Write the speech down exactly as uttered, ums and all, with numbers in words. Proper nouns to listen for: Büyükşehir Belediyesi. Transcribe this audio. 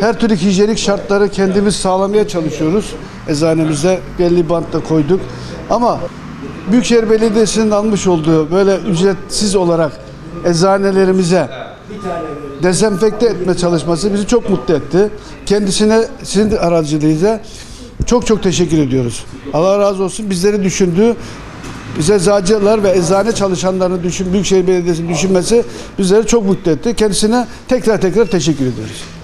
Her türlü hijyenik şartları kendimiz sağlamaya çalışıyoruz. Eczanemize belli bantta koyduk. Ama Büyükşehir Belediyesi'nin almış olduğu böyle ücretsiz olarak eczanelerimize dezenfekte etme çalışması bizi çok mutlu etti. Kendisine, sizin aracılığıyla çok çok teşekkür ediyoruz. Allah razı olsun, bizleri düşündü. Bize eczacılar ve eczane çalışanlarını düşün, Büyükşehir Belediyesi'nin düşünmesi bizleri çok mutlu etti. Kendisine tekrar tekrar teşekkür ediyoruz.